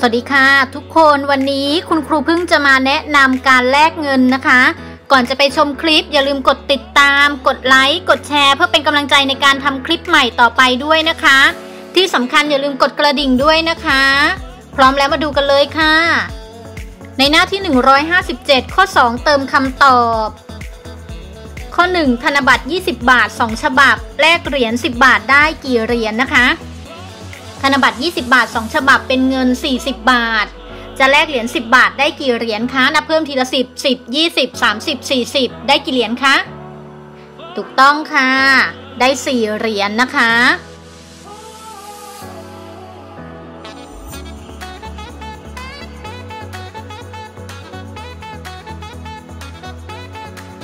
สวัสดีค่ะทุกคนวันนี้คุณครูพึ่งจะมาแนะนำการแลกเงินนะคะก่อนจะไปชมคลิปอย่าลืมกดติดตามกดไลค์กดแชร์เพื่อเป็นกำลังใจในการทำคลิปใหม่ต่อไปด้วยนะคะที่สำคัญอย่าลืมกดกระดิ่งด้วยนะคะพร้อมแล้วมาดูกันเลยค่ะในหน้าที่157ข้อ2เติมคำตอบข้อ1ธนบัตร20บาท2ฉบับแลกเหรียญ10บาทได้กี่เหรียญนะคะธนบัตร20บาท2ฉบับเป็นเงิน40บาทจะแลกเหรียญ10บาทได้กี่เหรียญคะนับเพิ่มทีละ10 10 20 30 40ได้กี่เหรียญคะถูกต้องค่ะได้4เหรียญนะคะ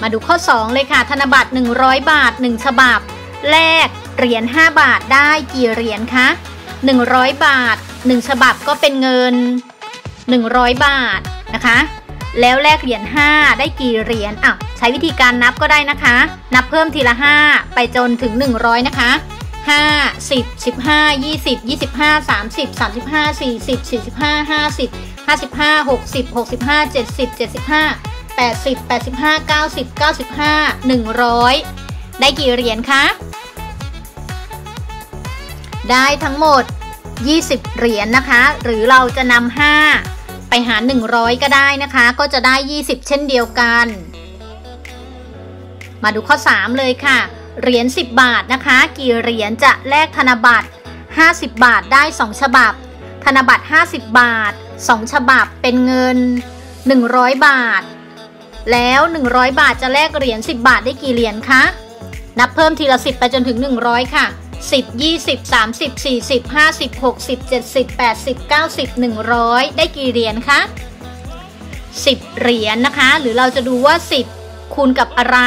มาดูข้อ2เลยค่ะธนบัตร100บาท1ฉบับแลกเหรียญ5บาทได้กี่เหรียญคะ100บาท1ฉบับก็เป็นเงิน100บาทนะคะแล้วแลกเหรียญ5ได้กี่เหรียญอ่ะใช้วิธีการนับก็ได้นะคะนับเพิ่มทีละ5ไปจนถึง100นะคะ5 10 15 20 25 30 35 40 45 50 55 60 65 70 75 80 85 90 95 100ได้กี่เหรียญคะได้ทั้งหมด20เหรียญนะคะหรือเราจะนำ5ไปหาร100ก็ได้นะคะก็จะได้20เช่นเดียวกันมาดูข้อ3เลยค่ะเหรียญ10บาทนะคะกี่เหรียญจะแลกธนบัตร50บาทได้2ฉบับธนบัตร50บาท2ฉบับเป็นเงิน100บาทแล้ว100บาทจะแลกเหรียญ10บาทได้กี่เหรียญคะนับเพิ่มทีละ10ไปจนถึง100ค่ะ10 20 30 40 50 60 70 80 90 100ได้กี่เหรียญคะ10เหรียญนะคะหรือเราจะดูว่า10คูณกับอะไร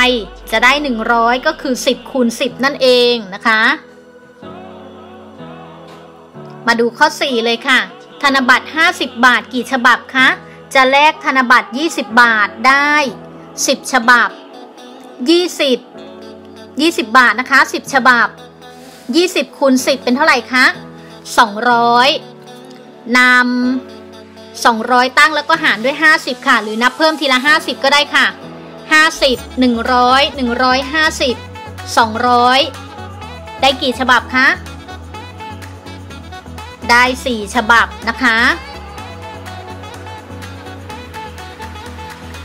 จะได้100ก็คือ10คูณ10นั่นเองนะคะมาดูข้อ4เลยค่ะธนบัตร50บาทกี่ฉบับคะจะแลกธนบัตร20บาทได้10ฉบับ20บาทนะคะ10ฉบับ20คูณ10เป็นเท่าไหร่คะ200นำ200ตั้งแล้วก็หารด้วย50ค่ะหรือนับเพิ่มทีละ50ก็ได้ค่ะ50 100 150 200ได้กี่ฉบับคะได้4ฉบับนะคะ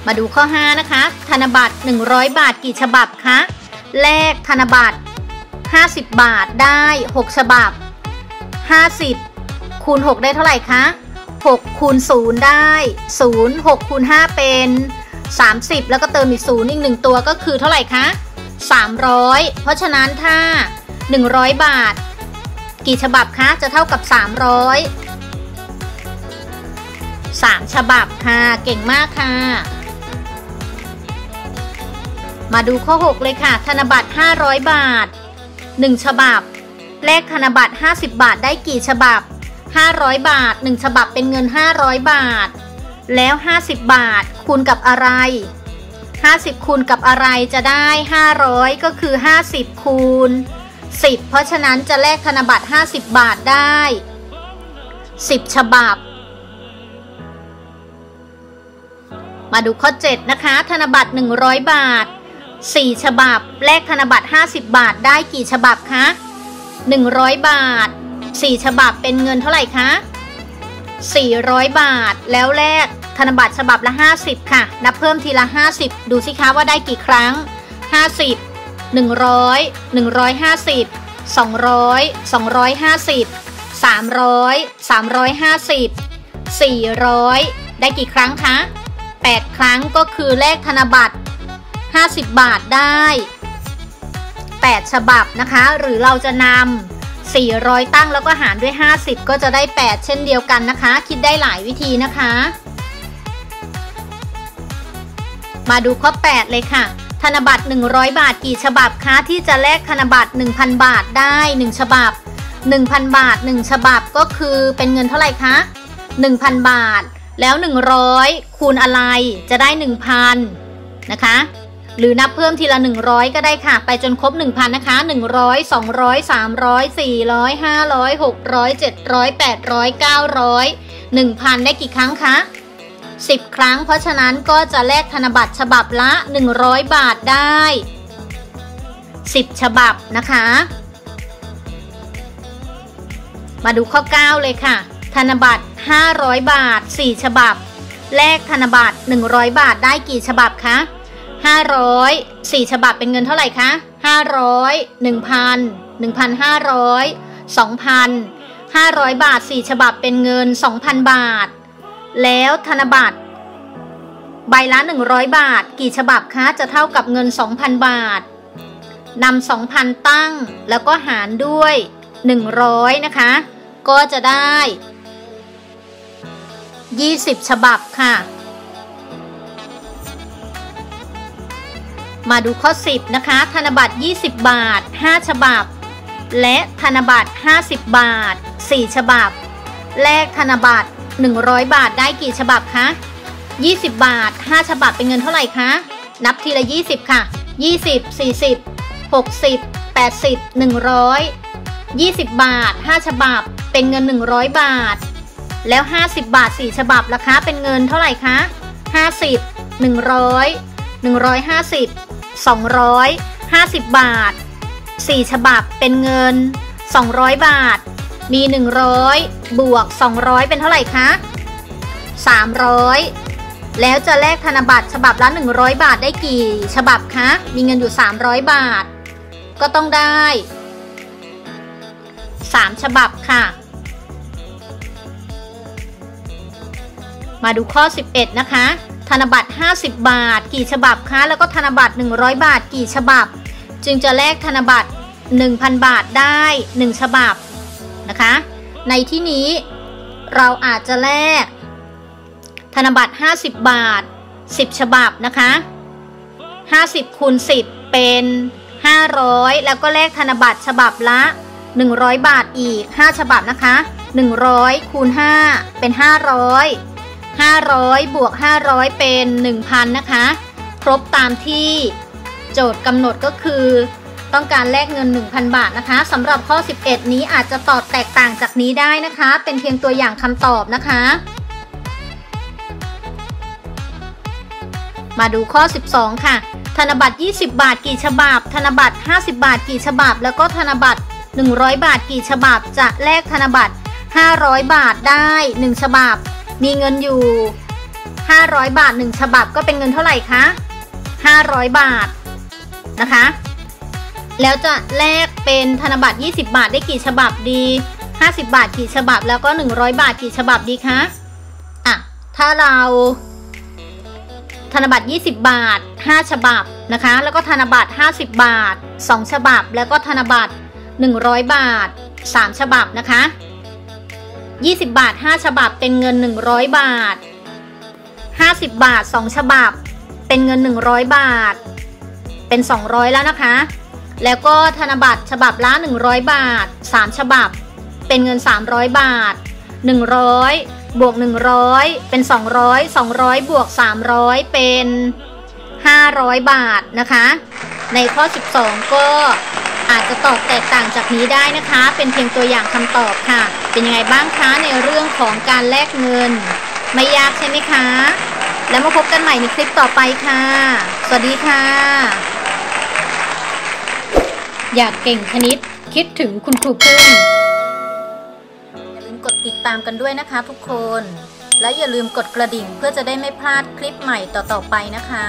มาดูข้อ5นะคะธนบัตร100บาทกี่ฉบับคะแลกธนบัตร50บาทได้6ฉบับ50คูณ6ได้เท่าไหร่คะ6คูณ0ได้0 6คูณ5เป็น30แล้วก็เติมอีก0อีก1ตัวก็คือเท่าไหร่คะ300เพราะฉะนั้นถ้า100บาทกี่ฉบับคะจะเท่ากับ300 3ฉบับค่ะเก่งมากค่ะมาดูข้อ6เลยค่ะธนบัตร500บาท1ฉบับแลกธนบัตร50บาทได้กี่ฉบับ500บาท1ฉบับเป็นเงิน500บาทแล้ว50บาทคูณกับอะไร50คูณกับอะไรจะได้500ก็คือ50คูณ10เพราะฉะนั้นจะแลกธนบัตร50บาทได้10ฉบับมาดูข้อ7นะคะธนบัตร100บาท4ฉบับแลกธนบัตร50บาทได้กี่ฉบับคะ100บาท4ฉบับเป็นเงินเท่าไหร่คะ400บาทแล้วแลกธนบัตรฉบับละ50ค่ะนับเพิ่มทีละ50ดูสิคะว่าได้กี่ครั้ง50 100 150 200 250 300 350 400ได้กี่ครั้งคะ8ครั้งก็คือแลกธนบัตร50บาทได้8ฉบับนะคะหรือเราจะนำ400ตั้งแล้วก็หารด้วย50ก็จะได้8เช่นเดียวกันนะคะคิดได้หลายวิธีนะคะมาดูข้อ8เลยค่ะธนบัตร100บาทกี่ฉบับคะที่จะแลกธนบัตร 1,000 บาทได้1ฉบับ 1,000 บาท1ฉบับก็คือเป็นเงินเท่าไหร่คะ 1,000 บาทแล้ว100คูณอะไรจะได้ 1,000 นะคะหรือนับเพิ่มทีละ100ก็ได้ค่ะไปจนครบ 1,000 นะคะ100 200 300 400 500 600 700 800 900 1,000 ได้กี่ครั้งคะ10 ครั้งเพราะฉะนั้นก็จะแลกธนบัตรฉบับละ100บาทได้10ฉบับนะคะมาดูข้อ9เลยค่ะธนบัตร500บาท4ฉบับแลกธนบัตร100บาทได้กี่ฉบับคะ500 4ฉบับเป็นเงินเท่าไหร่คะ500 1,000 1,500 2,000 500บาท4ฉบับเป็นเงิน 2,000 บาทแล้วธนบัตรใบละ100บาทกี่ฉบับคะจะเท่ากับเงิน 2,000 บาทนำ 2,000 ตั้งแล้วก็หารด้วย100นะคะก็จะได้20ฉบับค่ะมาดูข้อ10นะคะธนบัตร20บาท5ฉบับและธนบัตร50บาท4ฉบับแลกธนบัตร100บาทได้กี่ฉบับคะ20บาท5ฉบับเป็นเงินเท่าไหร่คะนับทีละ20ค่ะ20 40 60 80 100 20 บาท5ฉบับเป็นเงิน100บาทแล้ว50บาท4ฉบับราคาเป็นเงินเท่าไหร่คะ50 100150 250 บาท4ฉบับเป็นเงิน200บาทมี100บวก200เป็นเท่าไหร่คะ300แล้วจะแลกธนบัตรฉบับละ100บาทได้กี่ฉบับคะมีเงินอยู่300บาทก็ต้องได้3ฉบับค่ะมาดูข้อ11นะคะธนบัตร50บาทกี่ฉบับคะแล้วก็ธนบัตร100บาทกี่ฉบับจึงจะแลกธนบัตร 1,000 บาทได้1ฉบับนะคะในที่นี้เราอาจจะแลกธนบัตร50บาท10ฉบับนะคะ50คูณ10เป็น500แล้วก็แลกธนบัตรฉบับละ100บาทอีก5ฉบับนะคะ100คูณ5เป็น500500บวก500เป็น 1,000 นะคะครบตามที่โจทย์กำหนดก็คือต้องการแลกเงิน 1,000 บาทนะคะสำหรับข้อ11นี้อาจจะตอบแตกต่างจากนี้ได้นะคะเป็นเพียงตัวอย่างคำตอบนะคะมาดูข้อ12ค่ะธนบัตร20บาทกี่ฉบับธนบัตร50บาทกี่ฉบับแล้วก็ธนบัตร100บาทกี่ฉบับจะแลกธนบัตร500บาทได้1ฉบับมีเงินอยู่500บาท1ฉบับก็เป็นเงินเท่าไหร่คะ500บาทนะคะแล้วจะแลกเป็นธนบัตร20บาทได้กี่ฉบับดี50บาทกี่ฉบับแล้วก็100บาทกี่ฉบับดีคะอ่ะถ้าเราธนบัตร20บาท5ฉบับนะคะแล้วก็ธนบัตร50บาท2ฉบับแล้วก็ธนบัตร100บาท3ฉบับนะคะ20บาท5ฉบับเป็นเงิน100บาท50บาท2ฉบับเป็นเงิน100บาทเป็น200แล้วนะคะแล้วก็ธนบัตรฉบับละ100บาท3ฉบับเป็นเงิน300บาท100บวก100เป็น200 200บวก300เป็น500บาทนะคะในข้อ12ก็อาจจะตอบแตกต่างจากนี้ได้นะคะเป็นเพียงตัวอย่างคำตอบค่ะเป็นยังไงบ้างคะในเรื่องของการแลกเงินไม่ยากใช่ไหมคะแล้วมาพบกันใหม่ในคลิปต่อไปค่ะสวัสดีค่ะอยากเก่งคณิตคิดถึงคุณครูพึ่งอย่าลืมกดติดตามกันด้วยนะคะทุกคนและอย่าลืมกดกระดิ่งเพื่อจะได้ไม่พลาดคลิปใหม่ต่อๆไปนะคะ